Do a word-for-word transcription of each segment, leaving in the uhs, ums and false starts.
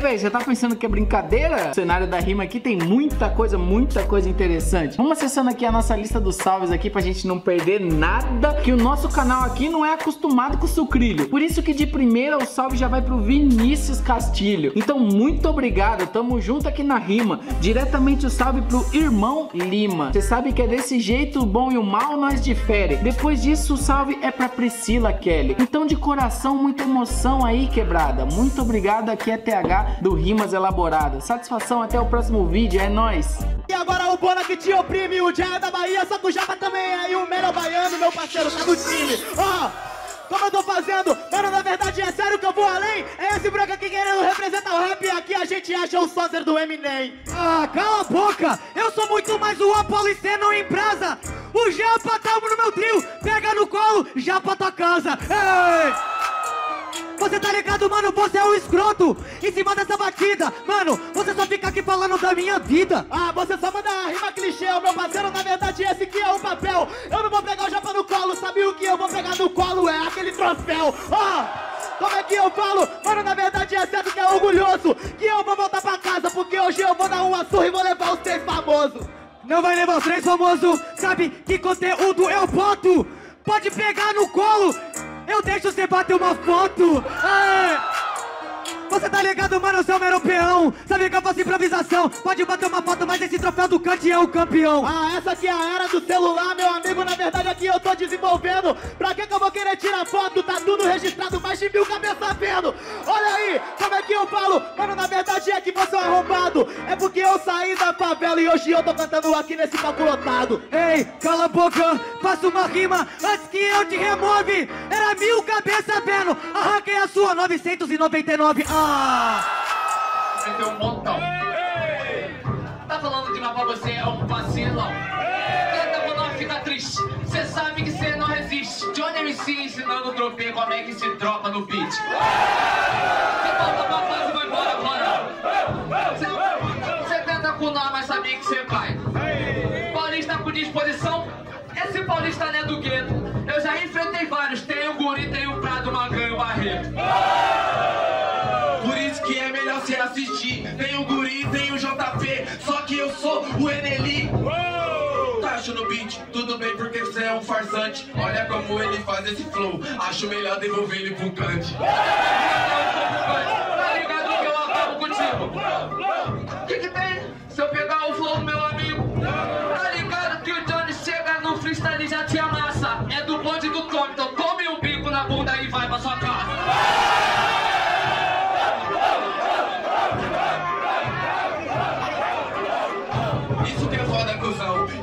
Véi, você tá pensando que é brincadeira? O cenário da rima aqui tem muita coisa, muita coisa interessante. Vamos acessando aqui a nossa lista dos salves aqui pra gente não perder nada, que o nosso canal aqui não é acostumado com sucrilho. Por isso que de primeira o salve já vai pro Vinícius Castilho. Então muito obrigado, tamo junto aqui na rima. Diretamente o salve pro Irmão Lima. Você sabe que é desse jeito, o bom e o mal nós difere. Depois disso o salve é pra Priscila Kelly. Então de coração, muita emoção aí, quebrada. Muito obrigado, aqui é T H do Rimas Elaboradas. Satisfação, até o próximo vídeo, é nóis! E agora o Bona que te oprime, o Jair da Bahia, só que o Japa também é, e o Melo Baiano, meu parceiro, tá no time! Ó, oh, como eu tô fazendo? Mano, na verdade é sério que eu vou além? É esse branco aqui querendo representar o rap, aqui a gente acha o sócer do Eminem. Ah, cala a boca! Eu sou muito mais o apoliceno em brasa! O Japa tá no meu trio, pega no colo, Japa tua casa! Ei! Você tá ligado, mano? Você é um escroto em cima dessa batida. Mano, você só fica aqui falando da minha vida. Ah, você só manda a rima clichê, meu parceiro. Na verdade, esse aqui é o papel. Eu não vou pegar o Japa no colo. Sabe o que eu vou pegar no colo? É aquele troféu. Ah, como é que eu falo? Mano, na verdade, é certo que é orgulhoso que eu vou voltar pra casa, porque hoje eu vou dar uma surra e vou levar os três famosos. Não vai levar os três famosos. Sabe que conteúdo eu boto? Pode pegar no colo. Eu deixo você bater uma foto. É. Você tá ligado, mano? Eu sou um europeão. Sabe que eu faço improvisação. Pode bater uma foto, mas esse troféu do Cante é o campeão. Ah, essa aqui é a era do celular, meu amigo. Na verdade aqui eu tô desenvolvendo. Pra que que eu vou querer tirar foto? Tá tudo registrado, mais de mil cabeças vendo. Olha aí, como é que eu falo? Mano, na verdade é que você é arrombado. É porque eu saí da favela e hoje eu tô cantando aqui nesse palco lotado. Ei, cala a boca, faça uma rima antes que eu te remove. Era mil cabeças vendo, arranquei a sua novecentos e noventa e nove. Ah! Você tem um montão. Tá falando de mal, você é um vacilão. Tenta com nós, fica triste. Cê sabe que cê não resiste. Johnny M C ensinando o tropê como é que se dropa no beat. Cê volta pra casa e vai embora agora. Cê tenta com nós, mas sabia que cê vai. Paulista com disposição. Esse paulista não é do gueto. Eu já enfrentei vários. Tem o Guri, tem o Prado, o Magan e o Barreto. Por isso que é melhor se assistir. Tem o Guri, tem o J P, só que eu sou o Eneli. Tacho no beat, tudo bem porque você é um farsante. Olha como ele faz esse flow, acho melhor devolver ele pro Cante. Tá ligado que eu acabo contigo? Que que tem se eu pegar o flow do meu amigo? Tá ligado que o Johnny chega no freestyle e já te amassa. É do bonde do Tom, então tome um bico na bunda e vai pra sua casa.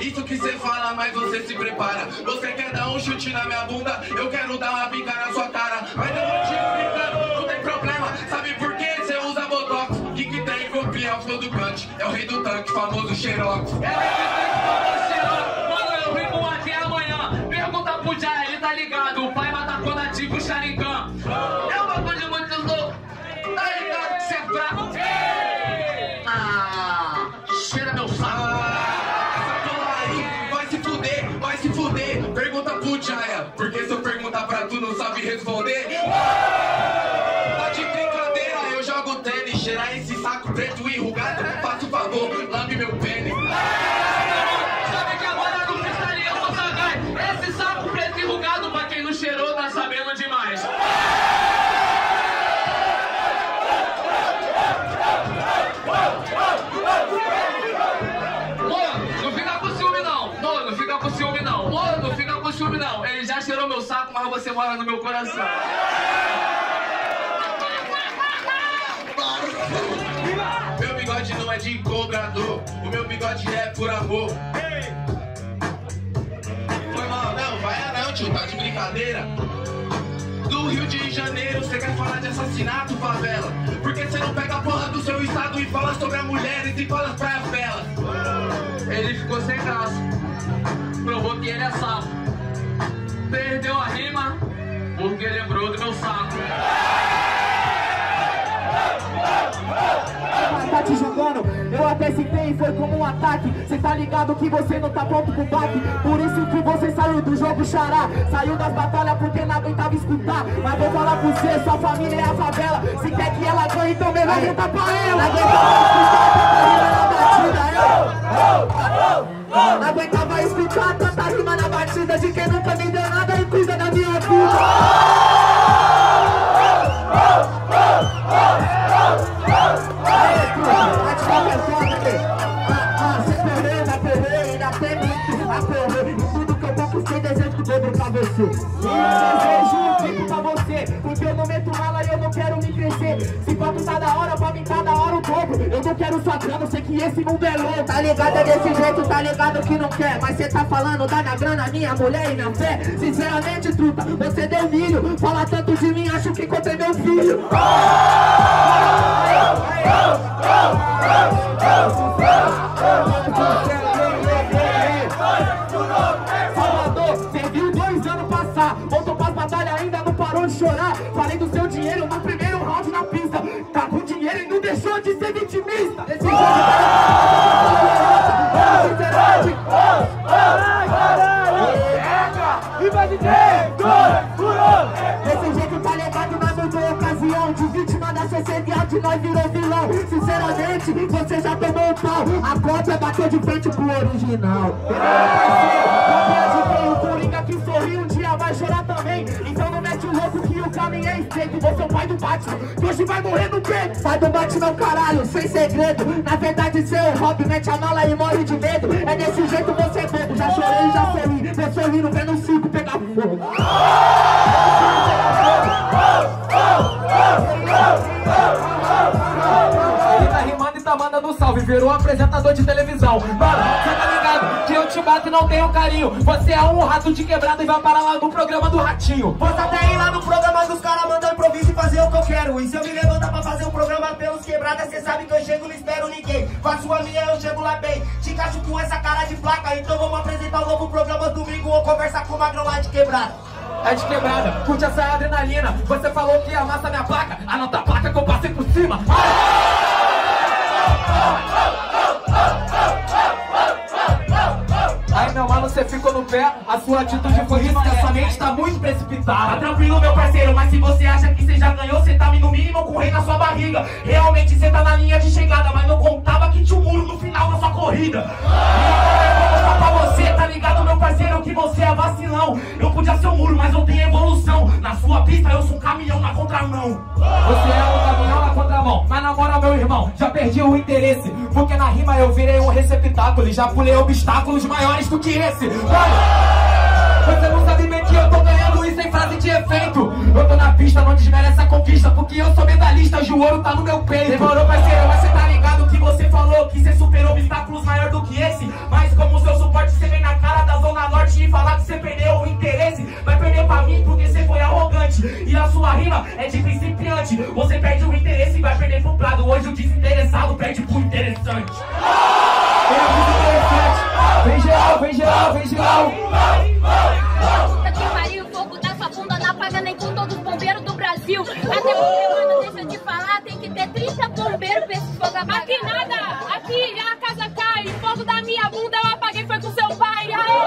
Isso que cê fala, mas você se prepara. Você quer dar um chute na minha bunda, eu quero dar uma bica na sua cara. Mas eu vou te explicar, não tem problema. Sabe por que cê usa botox? O que que tem? Copia o flow do Cante. É o rei do tanque, famoso xerox. É o rei do tanque, famoso xerox. Mano, eu rimo até amanhã. Pergunta pro Jair, ele tá ligado. O pai mata quando ativa o Sharingan. É uma coisa de muitos loucos. Tá ligado que cê é fraco? Ah, cheira meu saco. Pergunta pro Jair, porque se eu perguntar pra tu não sabe responder. Tá de brincadeira, eu jogo tênis. Cheirar esse saco preto enrugado, faça o favor, lambe meu pênis. Sabe que agora não precisaria eu sacar. Esse saco preto enrugado, pra quem não cheirou, tá sabendo demais. Não, ele já cheirou meu saco, mas você mora no meu coração. Meu bigode não é de cobrador, o meu bigode é por amor. Foi mal, não, vai é não, tio, tá de brincadeira. Do Rio de Janeiro, você quer falar de assassinato, favela? Porque você não pega a porra do seu estado e fala sobre a mulher e fala pra vela. Ele ficou sem graça, provou que ele é sapo. Perdeu a rima porque lembrou do meu saco. te julgando. Eu até citei, foi como um ataque. Cê tá ligado que você não tá pronto pro baque. Por isso que você saiu do jogo, xará. Saiu das batalhas porque não aguentava escutar. Mas vou falar pra você, sua família é a favela. Se quer que ela ganhe, então melhor gritar pra ela. Não aguentava escutar tanta rima na batida de quem nunca me deu nada e cuida da minha vida. Desejo um tipo pra você, porque eu não meto mala e eu não quero me crescer. Se papo tá da hora, pra mim tá da hora o dobro. Eu não quero sua grana, eu sei que esse mundo é louco. Tá ligado, é desse jeito, tá ligado que não quer. Mas cê tá falando, dá na grana, minha mulher e minha fé. Sinceramente, truta, você deu milho. Fala tanto de mim, acho que encontrei meu filho. Chorar, falei do seu dinheiro no primeiro round na pista. Tá com dinheiro e não deixou de ser vitimista. Esse jogo tá de Esse jeito tá levado, mas não foi ocasião. De vítima da sociedade, nós virou vilão. Sinceramente, você já tomou o pau. A cópia bateu de frente pro original. O Coringa que sorriu um dia vai chorar também. Então não mete o louco que o caminho é estreito. Você é o pai do Batman, que hoje vai morrer no peito. Pai do Batman, caralho, sem segredo. Na verdade, seu hobby mete a mala e morre de medo. É desse jeito você é bobo. Já chorei, já sorri. Meu sorrindo vendo um circo pegar fogo. Ele tá rimando e tá mandando um salve. Virou um apresentador de televisão. Mano, que eu te bato e não tenho carinho. Você é um rato de quebrado e vai parar lá no programa do Ratinho. Você até ir lá no programa dos caras mandam improviso e fazer o que eu quero. E se eu me levantar pra fazer um programa pelos quebradas, cê sabe que eu chego e não espero ninguém. Com a sua linha eu chego lá bem. Te encaixo com essa cara de placa. Então vamos apresentar o um novo programa domingo ou conversar com o Magrão lá de quebrada. É de quebrada, curte essa adrenalina. Você falou que amassa minha placa. Anota a placa que eu passei por cima. Aí meu mano, você ficou no pé, a sua atitude foi isso, que a sua mente tá muito precipitada. Tá tranquilo meu parceiro, mas se você acha que você já ganhou, você tá no mínimo com o rei na sua barriga. Realmente você tá na linha de chegada, mas não contava que tinha um muro no final da sua corrida. Tá ligado, meu parceiro, que você é vacilão. Eu podia ser um muro, mas eu tenho evolução. Na sua pista eu sou um caminhão na contramão. Você é um caminhão na contramão. Mas na moral, meu irmão, já perdi o interesse. Porque na rima eu virei um receptáculo e já pulei obstáculos maiores do que esse. Mano, você não sabe bem que eu tô ganhando isso em frase de efeito. Eu tô na pista, não desmerece a conquista, porque eu sou medalhista, o ouro tá no meu peito. Demorou, parceiro, mas você tá ligado que você falou que você superou obstáculos maiores do que esse. Mas como o seu suporte, você vem na cara da Zona Norte e falar que você perdeu o interesse. Vai perder pra mim porque você foi arrogante. E a sua rima é de principiante. Você perde o interesse e vai perder pro Prado. Hoje o desinteressado perde pro interessante. É muito interessante. Vem geral, vem geral, vem geral. Até porque, mano, deixa eu te falar, tem que ter trinta bombeiros pra esse fogo apagar. Aqui nada, aqui a casa cai, o fogo da minha bunda eu apaguei, foi com seu pai. Aê!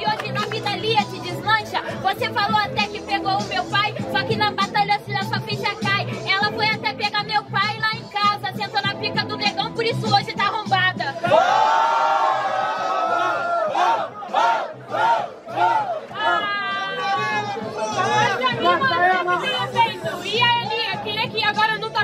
E hoje na vida ali te deslancha, você falou até que pegou o meu pai, só que na batalha se a sua ficha cai. Ela foi até pegar meu pai lá em casa, sentou na pica do negão, por isso hoje tá arrombada.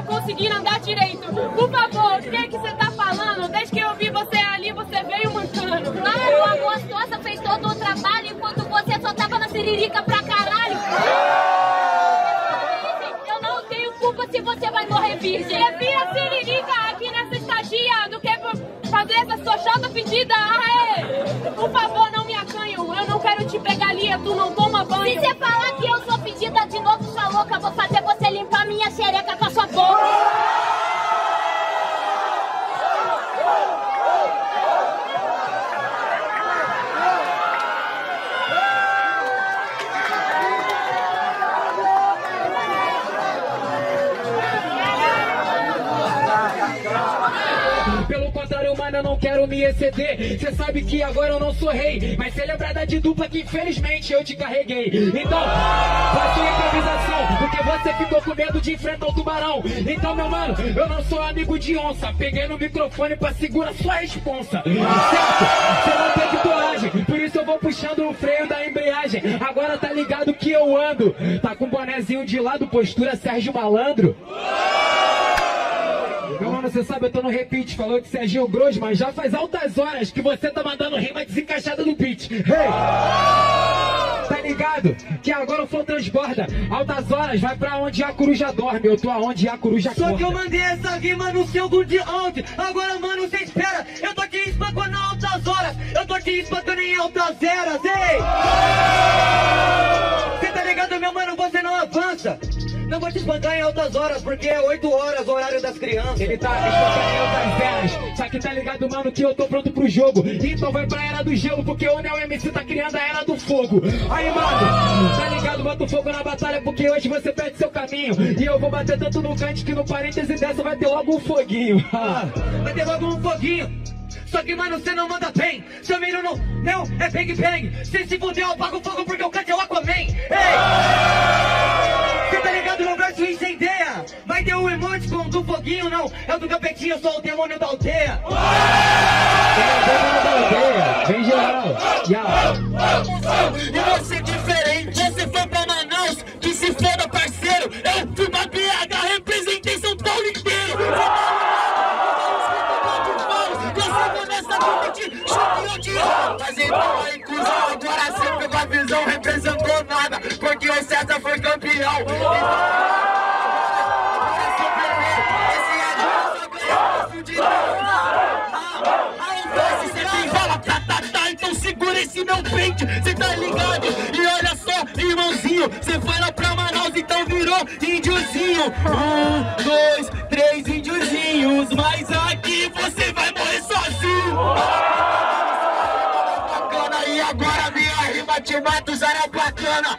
Conseguir andar direito. Por favor, o que é que você tá falando? Desde que eu vi você ali, você veio mancando. Claro, a gostosa fez todo o trabalho enquanto você só tava na siririca pra caralho. Eu não tenho culpa se você vai morrer virgem. Prefiro siririca aqui nessa estadia do que fazer essa sua chata pedida. Aê! Por favor, não me acanho. Eu não quero te pegar ali, tu não toma banho. Se você falar que eu sou pedida de novo, sua louca, vou fazer você limpar minha xereca com a sua boca. mano, eu não quero me exceder. Cê sabe que agora eu não sou rei, mas celebrada de dupla que infelizmente eu te carreguei. Então, faço improvisação, porque você ficou com medo de enfrentar o tubarão. Então, meu mano, eu não sou amigo de onça. Peguei no microfone pra segurar sua responsa. Certo? Cê não teve coragem, por isso eu vou puxando o freio da embreagem. Agora tá ligado que eu ando. Tá com um bonezinho de lado, postura Sérgio Mallandro. Meu mano, você sabe, eu tô no repeat, falou de Serginho Gros, mas já faz altas horas que você tá mandando rima desencaixada no beat. Hey! Tá ligado? Que agora o flow transborda. Altas horas, vai pra onde a coruja dorme, eu tô aonde a coruja acorda. Só que eu mandei essa rima no seu good ontem, agora mano, você espera, eu tô aqui espacando altas horas, eu tô aqui espacando em altas eras, ei! Cê tá ligado, meu mano, você não avança. Não vou te espancar em altas horas, porque é oito horas, horário das crianças. Ele tá espancando em altas eras, só que tá ligado, mano, que eu tô pronto pro jogo. Então vai pra era do gelo, porque o Neo M C tá criando a era do fogo. Aí, mano, tá ligado, bota o fogo na batalha, porque hoje você perde seu caminho. E eu vou bater tanto no cante que no parêntese dessa vai ter logo um foguinho. Vai ter logo um foguinho. Só que, mano, cê não manda bem. Seu menino não, não é bang bang. Cê se fuder, eu apago o fogo, porque o cante é o Aquaman. Ei! No verso incendeia, vai ter um emoji com do foguinho, não, é o do capetinho, eu sou o demônio da aldeia. É o demônio da aldeia, em geral. E você diferente, você foi pra Manaus, que se foda, parceiro, eu fui pra B H, representei São Paulo inteiro. Fazendo uma inclusão, agora você pegou a visão, representou nada, porque o César foi campeão. Então, agora superou, esse adiante só ganhou o fio de novo. Você tem bala pra tatar, então segura esse meu pente, cê tá ligado? E olha só, irmãozinho, cê fala pra Manaus, então virou índiozinho. Um, dois, três índiozinhos, mas aqui você vai morrer sozinho. Agora minha rima te mata, usar é bacana.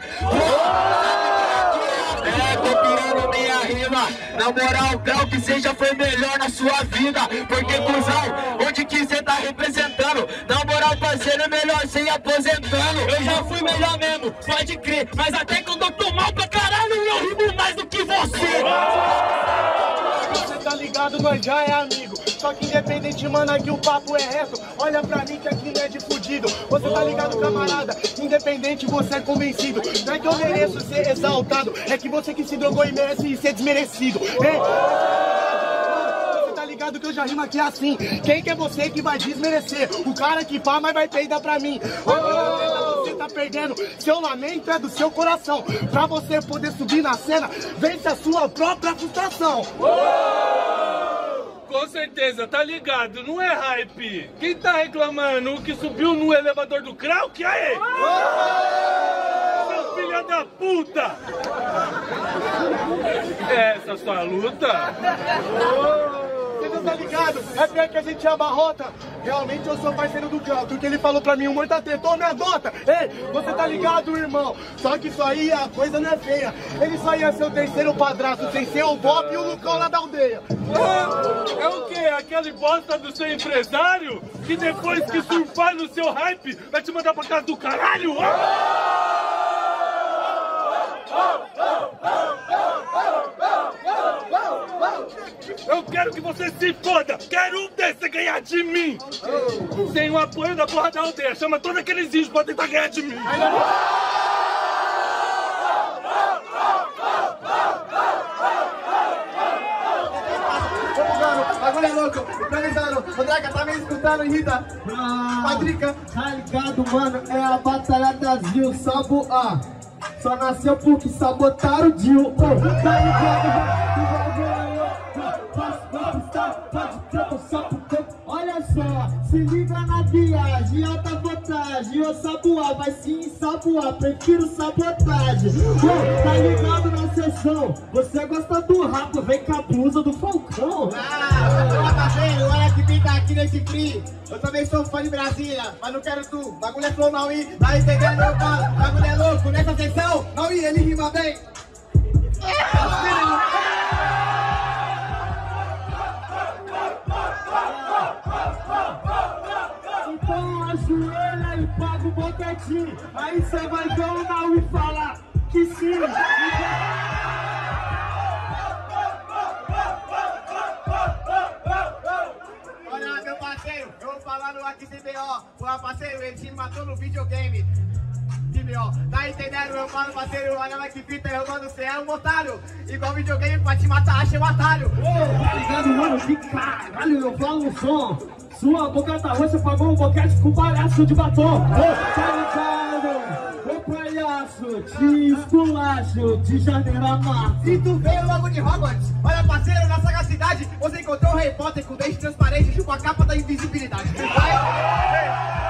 É, copiando minha rima. Na moral, Krauk, seja foi melhor na sua vida. Porque, cuzão, onde que cê tá representando? Na moral, parceiro, é melhor cê ir aposentando. Eu já fui melhor mesmo, pode crer. Mas até quando eu tô mal pra caralho, eu rimo mais do que você. Você tá ligado, nós já é amigo. Só que independente, mano, aqui o papo é reto. Olha pra mim que aqui não é de fudido. Você tá ligado, camarada? Independente, você é convencido. Não é que eu mereço ser exaltado, é que você que se drogou e merece ser desmerecido. Ei, você tá ligado que eu já rimo aqui assim. Quem que é você que vai desmerecer? O cara que pá, mas vai peidar pra mim. Você tá perdendo, seu lamento é do seu coração. Pra você poder subir na cena, vence a sua própria frustração. Com certeza, tá ligado, não é hype. Quem tá reclamando que subiu no elevador do Krauk, aí? Seu filho da puta! É essa sua luta? Você não tá ligado? É pior que a gente abarrota. Realmente eu sou parceiro do Gato, que ele falou pra mim, o morto tentou, me adota. Ei, você tá ligado, irmão? Só que isso aí, a coisa não é feia. Ele só ia ser o terceiro padrasto, sem ser o Bob e o Lucão lá da aldeia. É, é o quê? Aquele bosta do seu empresário? Que depois que surfar no seu hype, vai te mandar pra casa do caralho? Eu quero que você se foda! Quero um desse ganhar de mim! Sem o apoio da porra da aldeia, chama todos aqueles índios pra tentar ganhar de mim! Agora é louco, finalizando, Matraca tá me escutando, Rita, Matrica, tá ligado, mano, é a batalha das Gil, Sabuá. Só nasceu porque sabotaram o Gil, tá ligado, olha só, se liga na viagem, alta vantagem. Eu Sabuá, vai sim Sabuá, prefiro sabotagem. Oh, tá ligado na sessão, você gosta do rato, vem com a blusa do Falcão. Ah, parceiro, olha que pinta aqui nesse free. Eu também sou fã de Brasília, mas não quero tu. Bagulho é flow, Maui, tá entendendo, meu mano? Bagulho é louco, nessa sessão, Maui, ele rima bem. Go, go, go, go, go. fica quietinho. Aí você vai dar um não e falar que sim. Olha, meu parceiro, eu vou falar no aqui C B O. O rapaceiro, ele te matou no videogame. Tá entendendo? Eu falo, parceiro, olha lá que fita, eu mando, você é um otário. Igual videogame pra te matar, achei um otário. Ô, tá ligado, mano? Que caralho, eu falo um som. Sua boca tá roxa, pagou um boquete com palhaço de batom. Ô, tá ligado? Ô, palhaço, te esculacho de janeiro a março. E tu veio logo de Hogwarts. Olha, parceiro, na sagacidade, você encontrou o Harry Potter com dente transparente e com a capa da invisibilidade. Vai!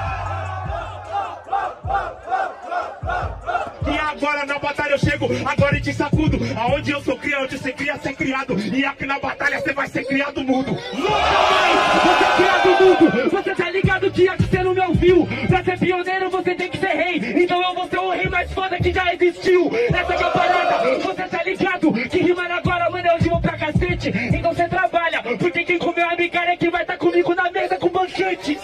E agora na batalha eu chego, agora e te sacudo. Aonde eu sou cria, onde você cria, você é criado. E aqui na batalha você vai ser criado mudo. Louca, mãe, você é criado mudo. Você tá ligado que aqui você não me ouviu. Pra ser pioneiro você tem que ser rei. Então eu vou ser o rei mais foda que já existiu. Essa que é a parada, você tá ligado. Que rimar agora, mano, eu rimo pra cacete. Então você trabalha, porque quem comeu a migalha é que vai tá comigo na mesa com banquete.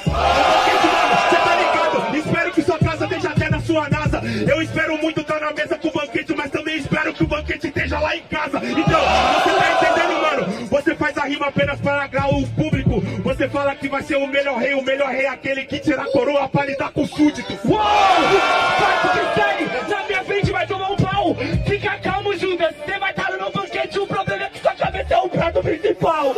Sua NASA, eu espero muito estar na mesa com o banquete, mas também espero que o banquete esteja lá em casa. Então, você tá entendendo, mano? Você faz a rima apenas para agradar o público. Você fala que vai ser o melhor rei, o melhor rei é aquele que tira a coroa pra lidar com o súdito. Uou! Pato que segue, na minha frente vai tomar um pau. Fica calmo, Judas, você vai estar no meu banquete. O problema é que sua cabeça é o prato principal.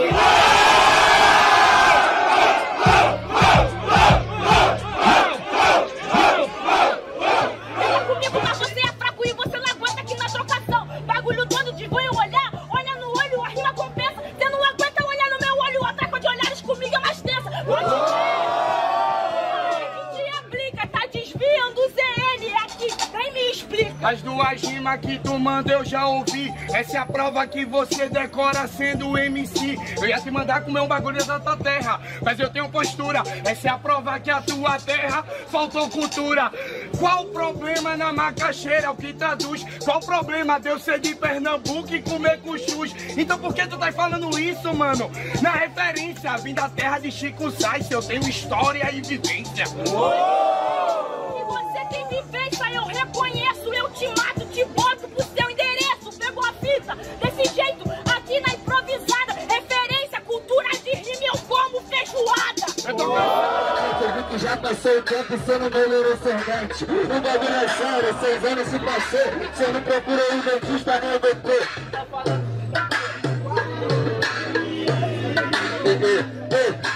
As duas rimas que tu manda eu já ouvi. Essa é a prova que você decora sendo M C. Eu ia te mandar comer um bagulho da tua terra, mas eu tenho postura. Essa é a prova que a tua terra faltou cultura. Qual o problema na macaxeira, o que traduz? Qual o problema de eu ser de Pernambuco e comer cuchus? Então por que tu tá falando isso, mano? Na referência, vim da terra de Chico Sainz. Eu tenho história e vivência. Se você tem vivência, eu reconheço. Eu te mato, te boto pro seu endereço. Pegou a fita desse jeito, aqui na improvisada. Referência, cultura de rima, eu como feijoada. Eu tô cansado que já passou o tempo sendo goleiro sorvete. O bagulho é sério, seis anos se passou. Você não procura um dentista nem o doutor. Tá falando.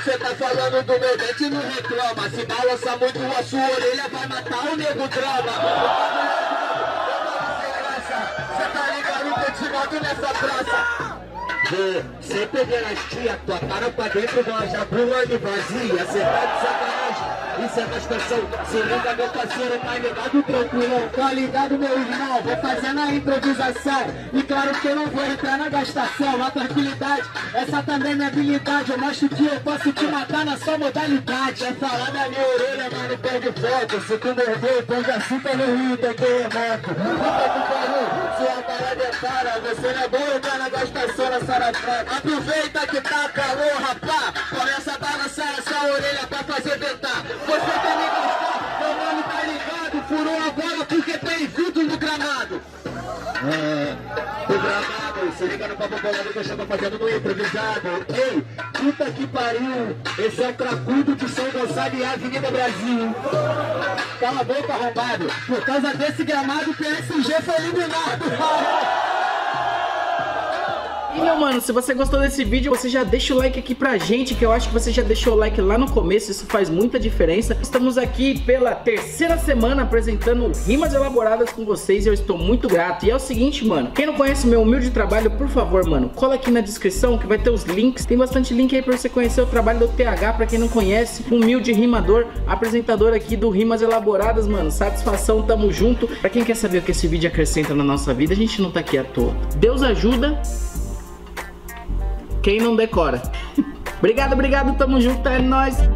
Você tá falando do meu dente, não reclama. Se balança muito a sua orelha, vai matar o nego drama. Cê tá ligado que eu te mato nessa praça. Você pegando as tia, tua cara pra dentro de uma jabula de vazia. Cê tá de sacanagem, isso é gastação. Se liga meu parceiro, tá ligado tranquilão. Tá ligado meu irmão, vou fazendo a improvisação. E claro que eu não vou entrar na gastação. A tranquilidade, essa também é minha habilidade. Eu mostro que eu posso te matar na sua modalidade. É falar da minha orelha, mano, perde foco. Se tu morder, põe assim, tá no rio, tem que remoto. Puta que pariu. Sua parada é para, você não é bom entrar na gastação na Sarafraca. Aproveita que tá calor, rapá. Começa a balançar a sua orelha pra fazer ventar. Você tá me gostar, meu mano tá ligado. Furou agora porque tem vindo no gramado. É, o gramado, se liga no papo bolado que eu chamo fazendo no improvisado. Ei, puta que pariu, esse é o Krauk de São Gonçalo e Avenida Brasil. Cala a boca, arrombado. Por causa desse gramado, o P S G foi eliminado. E meu mano, se você gostou desse vídeo, você já deixa o like aqui pra gente, que eu acho que você já deixou o like lá no começo, isso faz muita diferença. Estamos aqui pela terceira semana apresentando rimas elaboradas com vocês e eu estou muito grato. E é o seguinte, mano, quem não conhece o meu humilde trabalho, por favor, mano, cola aqui na descrição que vai ter os links. Tem bastante link aí pra você conhecer o trabalho do T H, pra quem não conhece, humilde rimador, apresentador aqui do Rimas Elaboradas, mano. Satisfação, tamo junto. Pra quem quer saber o que esse vídeo acrescenta na nossa vida, a gente não tá aqui à toa. Deus ajuda quem não decora. Obrigado, obrigado, tamo junto, é nóis.